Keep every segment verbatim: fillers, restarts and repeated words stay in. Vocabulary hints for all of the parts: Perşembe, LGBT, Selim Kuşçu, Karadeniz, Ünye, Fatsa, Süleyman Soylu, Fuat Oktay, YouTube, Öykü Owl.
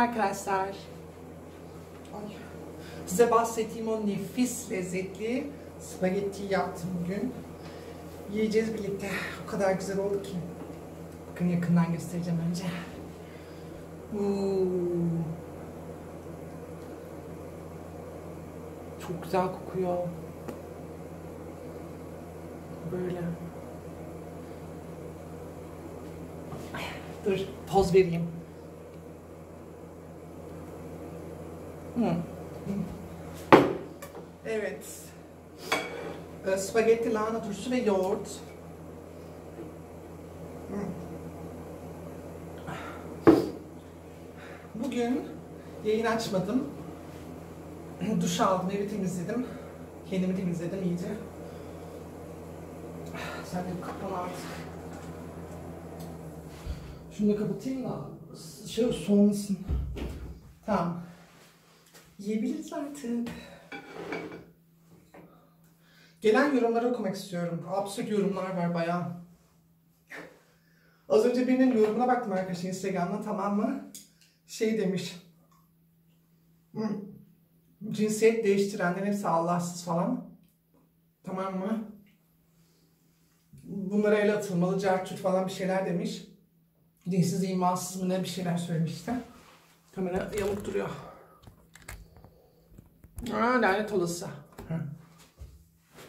Arkadaşlar, size bahsettiğim o nefis lezzetli spagetti yaptım bugün. Yiyeceğiz birlikte. O kadar güzel oldu ki. Bakın yakından göstereceğim önce. Uuu. Çok güzel kokuyor. Böyle. Dur, poz vereyim. Evet. Spagetti, lahana turşu ve yoğurt. Bugün yayın açmadım. Duş aldım, evi temizledim. Kendimi temizledim iyice. Sen de kapan artık. Şunu da kapatayım da şey soğumasın. Tamam. Yiyebiliriz artık. Gelen yorumları okumak istiyorum. Absürt yorumlar var bayağı. Az önce birinin yorumuna baktım arkadaşlar Instagram'da, tamam mı? Şey demiş. Cinsiyet değiştirenler hepsi Allahsız falan. Tamam mı? Bunlara el atılmalı, carçut falan bir şeyler demiş. Dinsiz, imansız mı ne bir şeyler söylemişti. Kamera yamuk duruyor. Aa, lanet olası. Hı.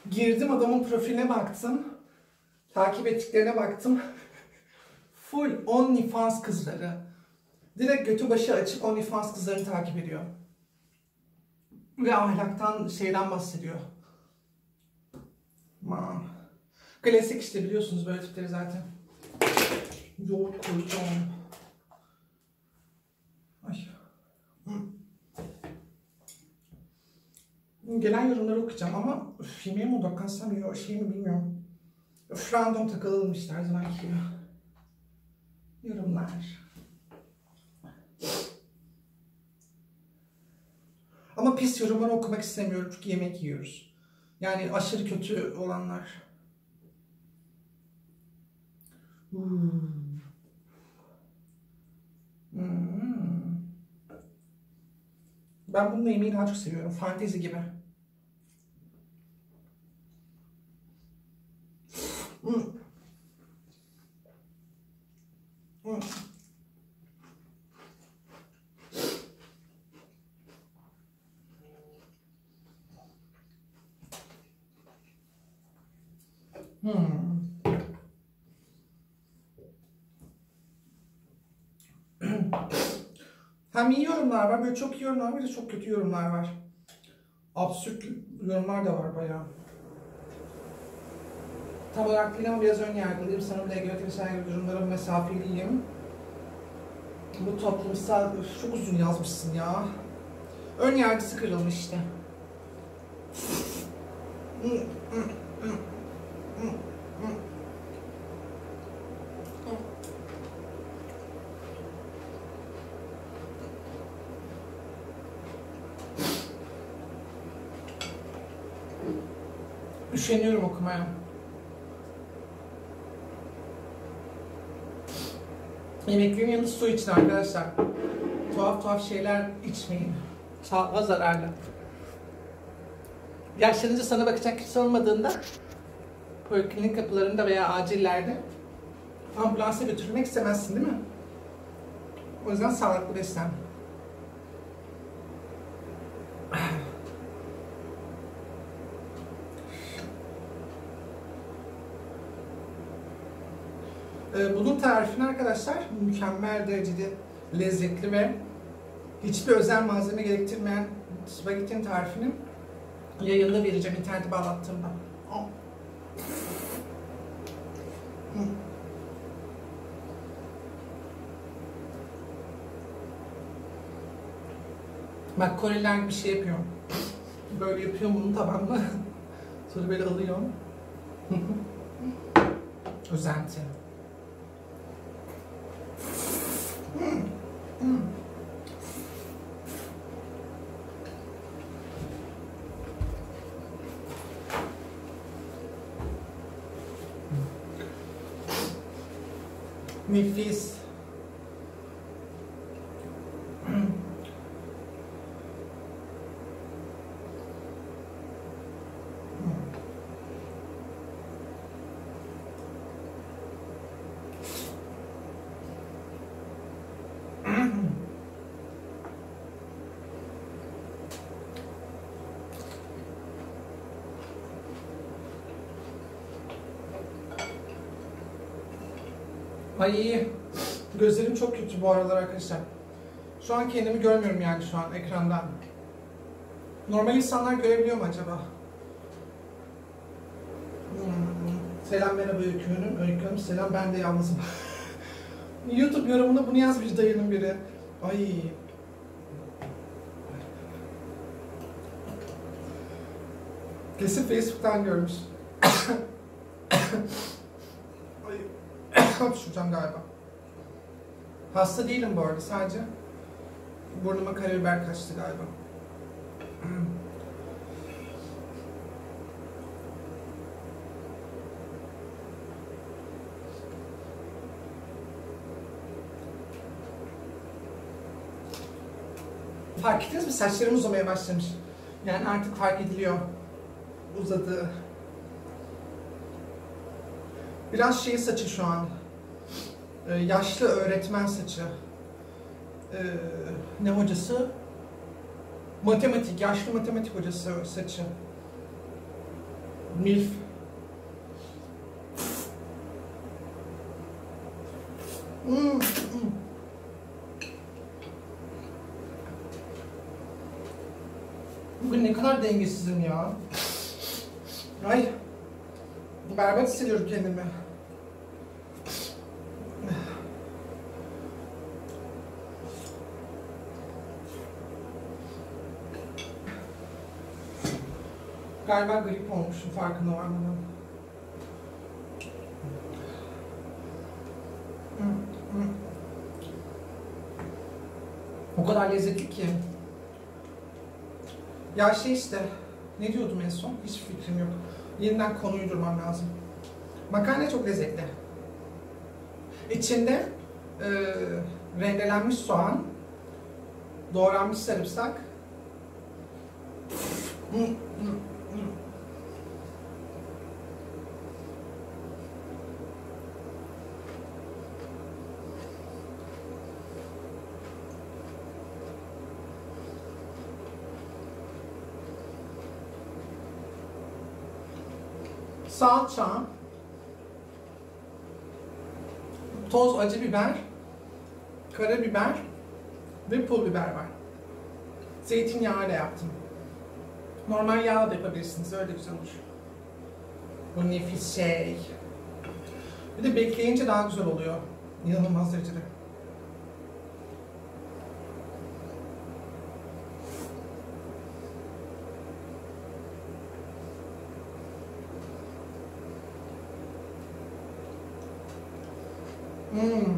Girdim adamın profiline baktım. Takip ettiklerine baktım. Full OnlyFans kızları. Direkt götü başı açık OnlyFans kızlarını takip ediyor. Ve ahlaktan, şeyden bahsediyor. Aman. Klasik işte, biliyorsunuz böyle tipleri zaten. Yoğurt koyacağım. Ay. Hı. Gelen yorumları okuyacağım ama üf, yemeğe mi odaklansamıyor, şey mi bilmiyorum. Üf, random takılalım işte her zaman gibi. Yorumlar. Ama pis yorumları okumak istemiyorum çünkü yemek yiyoruz. Yani aşırı kötü olanlar. Hmm. Hmm. Ben bununla yemeği daha çok seviyorum. Fantezi gibi. Hmm. Hmm. Hmm. Hem iyi yorumlar var, böyle çok iyi yorumlar var, çok kötü yorumlar var. Absürt yorumlar da var bayağı. Tam olarak değil ama biraz ön yargılıyım. Sanırım L G B T gibi durumlara mesafeliyim. Bu toplumsal... Üf, çok uzun yazmışsın ya. Ön yargısı kırılmış işte. Üşeniyorum okumaya. Yemeklerin yanında su için arkadaşlar. Tuhaf tuhaf şeyler içmeyin. Sağlığa zararlı. Yaşlanınca sana bakacak kimse olmadığında poliklinik kapılarında veya acillerde ambulansa götürmek istemezsin değil mi? O yüzden sağlıklı beslen. Bunun tarifini arkadaşlar mükemmel derecede lezzetli ve hiçbir özel malzeme gerektirmeyen spagettinin tarifini yayında vereceğim internete bağlattığımda. Bak Koreliler bir şey yapıyor. Böyle yapıyor bunu, tamam mı? Sonra böyle alıyor. Özenti. Nefis. Ay gözlerim çok kötü bu aralar arkadaşlar. Şu an kendimi görmüyorum yani şu an ekrandan. Normal insanlar görebiliyor mu acaba? Hmm. Selam merhaba Öykü Hanım. Öykü Hanım selam, ben de yalnızım. YouTube yorumuna bunu yazmış dayının biri. Ay. Kesin Facebook'tan görmüş. Hapşuracağım galiba. Hasta değilim bu arada, sadece burnuma karabiber kaçtı galiba. Fark ettiniz mi? Saçlarım uzamaya başlamış. Yani artık fark ediliyor uzadığı. Biraz şey saçı şu an. Ee, yaşlı öğretmen saçı. Ee, ne hocası? Matematik, yaşlı matematik hocası saçı. Milf. Hmm. Bugün ne kadar dengesizim ya. Ay. Berbat hissediyorum kendimi. Galiba grip olmuşum, farkında var mı? O kadar lezzetli ki. Ya şey işte, ne diyordum en son? Hiç fikrim yok. Yeniden konuyu durmam lazım. Makarna çok lezzetli. İçinde e, rendelenmiş soğan, doğranmış sarımsak. Salça, toz acı biber, karabiber ve pul biber var. Zeytinyağıyla yaptım. Normal yağla da yapabilirsiniz, öyle güzel olur. Bu nefis şey. Bir de bekleyince daha güzel oluyor. İnanılmaz derecede. Hmm.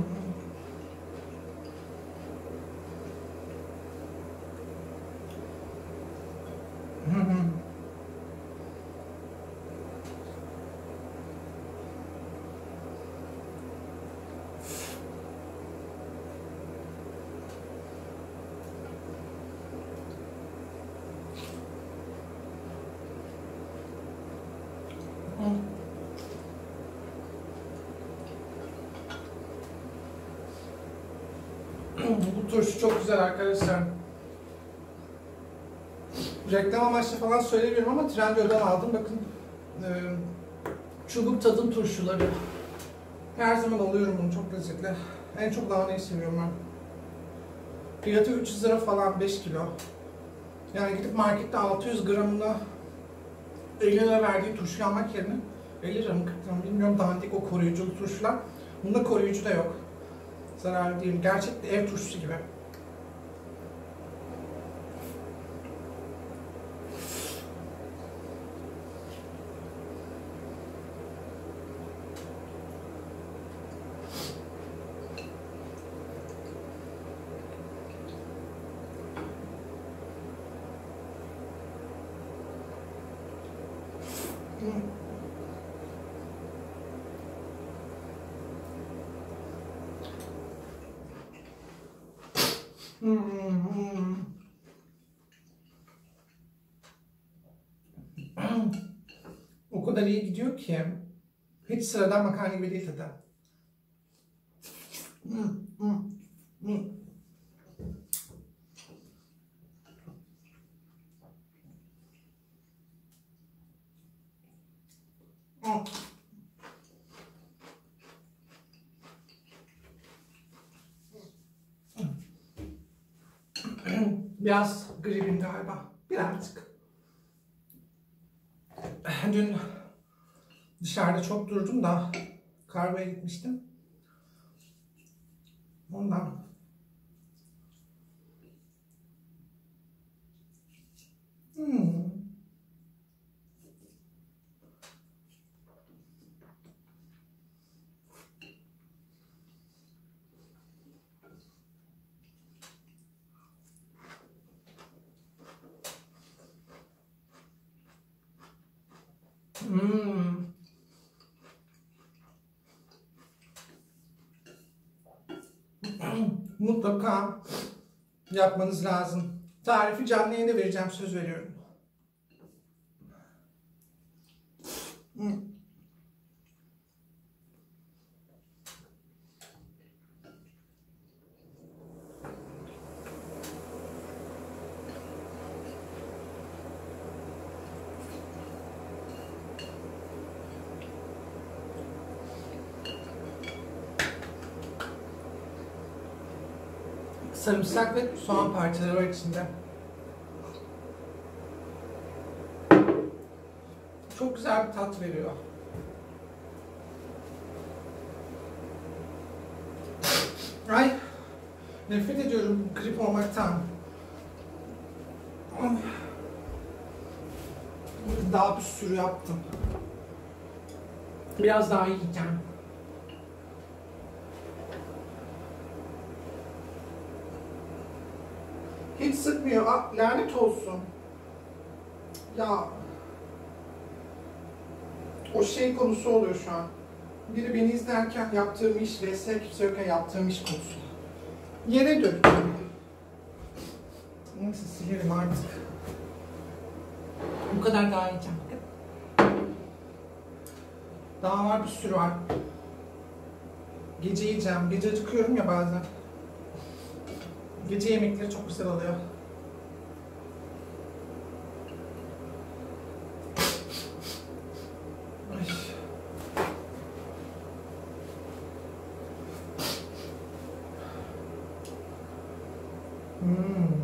Bu turşu çok güzel arkadaşlar. Reklam amaçlı falan söylemiyorum ama Trendyol'dan aldım. Bakın e, çubuk tadım turşuları. Her zaman alıyorum bunu, çok lezzetli. En çok lahanayı seviyorum ben. Fiyatı üç yüz lira falan, beş kilo. Yani gidip markette altı yüz gramına elli lira verdiği turşu almak yerine elli lira mı kırk lira bilmiyorum, dandik o koruyuculu turşular. Bunda koruyucu da yok. Zararlı değil. Gerçekten ev turşusu gibi. Hmm. Hmm, hmm. O kadar iyi gidiyor ki, hiç sıradan makarna gibi değil tadı. Hmm, hmm, hmm. Biraz gribim galiba. Birazcık. Dün dışarıda çok durdum da kargoya gitmiştim. Ondan. Hmm. Hmm. Mutlaka yapmanız lazım. Tarifi canlı yayında vereceğim, söz veriyorum. Hmm. Sarımsak ve soğan parçaları var içinde. Çok güzel bir tat veriyor. Ay, nefret ediyorum grip olmaktan. Daha bir sürü yaptım. Biraz daha yiyeceğim. Hiç sıkmıyor. Aa, lanet olsun. Ya. O şey konusu oluyor şu an. Biri beni izlerken yaptığım iş, vesaire kimse yokken yaptığım iş konusu. Yere döktüm. Neyse silerim artık. Bu kadar daha yiyeceğim. Daha var, bir sürü var. Gece yiyeceğim. Gece acıkıyorum ya bazen. Gece yemekleri çok güzel oluyor. Ay. Hmm.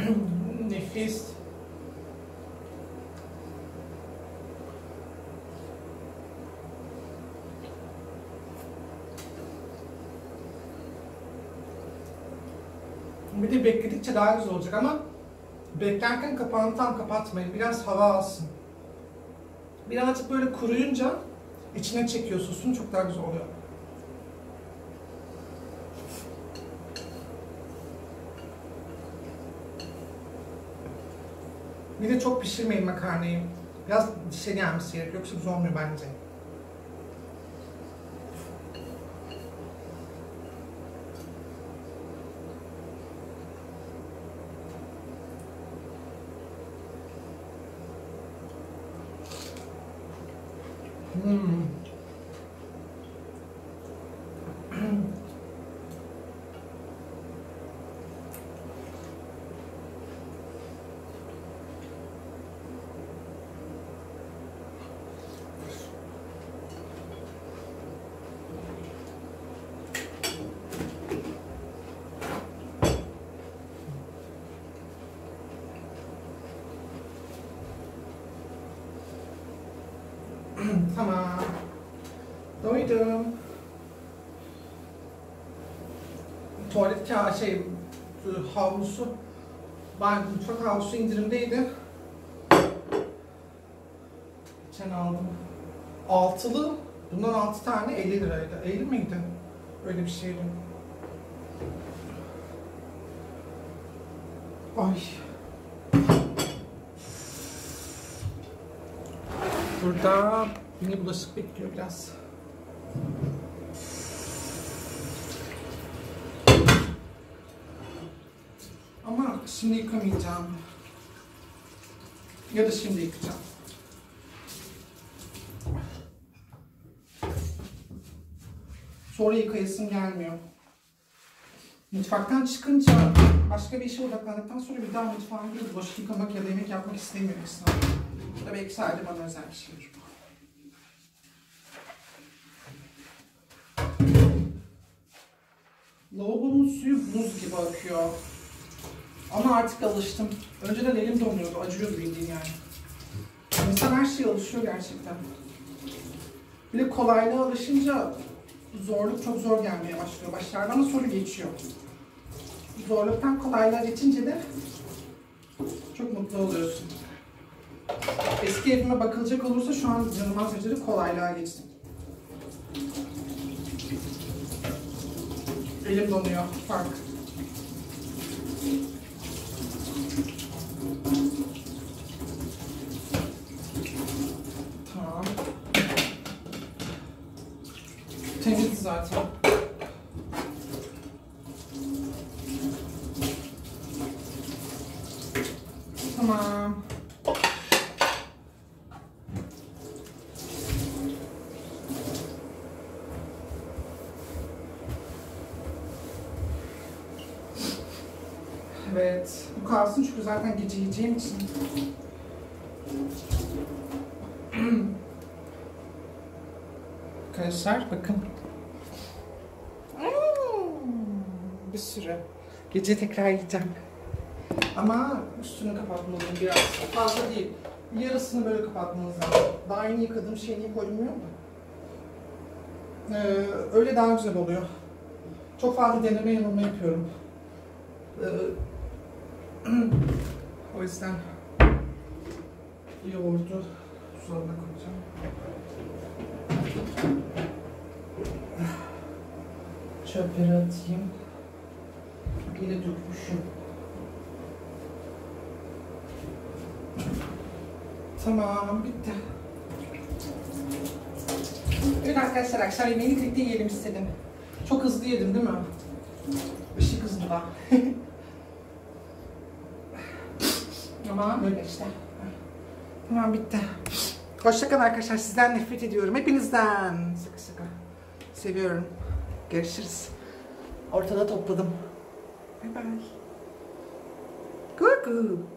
Hmm. Hmm. Nefis. Bir de bekledikçe daha güzel olacak ama beklerken kapağını tam kapatmayın. Biraz hava alsın. Birazcık böyle kuruyunca içine çekiyor sosun, çok daha güzel oluyor. Bir de çok pişirmeyin makarnayı. Biraz dişe gelmesi gerek. Yoksa güzel olmuyor bence. Hmm. Tamam. Doydum. Tuvalet kağıdı, şey, e, havlusu, banyo mutfak havlusu indirimdeydi. Geçen aldım. Altılı, bundan altı tane elli liraydı. elli miydi? Öyle bir şeydi. Ay. Burada yine bulaşık bekliyor biraz. Ama şimdi yıkamayacağım. Ya da şimdi yıkacağım. Sonra yıkayasım gelmiyor. Mutfaktan çıkınca, başka bir işe odaklandıktan sonra bir daha mutfağa girip bulaşık yıkamak ya da yemek yapmak istemiyorum aslında. Bu da belki sadece bana özel bir şeydir. Lavabonun suyu buz gibi akıyor. Ama artık alıştım. Önceden elim donuyordu, acıyordu bildiğin yani. İnsan her şeye alışıyor gerçekten. Bir de kolaylığa alışınca zorluk çok zor gelmeye başlıyor başlarda ama sonra geçiyor. Zorluktan kolaylığa geçince de çok mutlu oluyorsun. Eski evime bakılacak olursa şu an canıma sıcacık kolaylığa geçtim. Elim donuyor, fark. Tamam. Temiz zaten. Tamam. Evet, bu kalsın çünkü zaten gece yiyeceğim için. Arkadaşlar bakın. Bir sürü. Gece tekrar yiyeceğim. Ama üstünü kapatmalıyım biraz. Fazla değil. Yarısını böyle kapatmanız lazım. Daha yeni yıkadığım şeyin iyi koyulmuyor mu? Ee, öyle daha güzel oluyor. Çok fazla deneme yanılma yapıyorum. Ee, o yüzden yoğurdu sonuna koyacağım. Çöpleri atayım. Yine dökmüşüm. Tamam, bitti. Evet arkadaşlar, akşam yemeğini birlikte yiyelim istedim. Çok hızlı yedim değil mi? Işık hızlı da. Ama öyle işte. Tamam, bitti. Hoşçakalın arkadaşlar. Sizden nefret ediyorum. Hepinizden. Sıkı sıkı. Seviyorum. Görüşürüz. Ortada topladım. Bye bye. Kuku.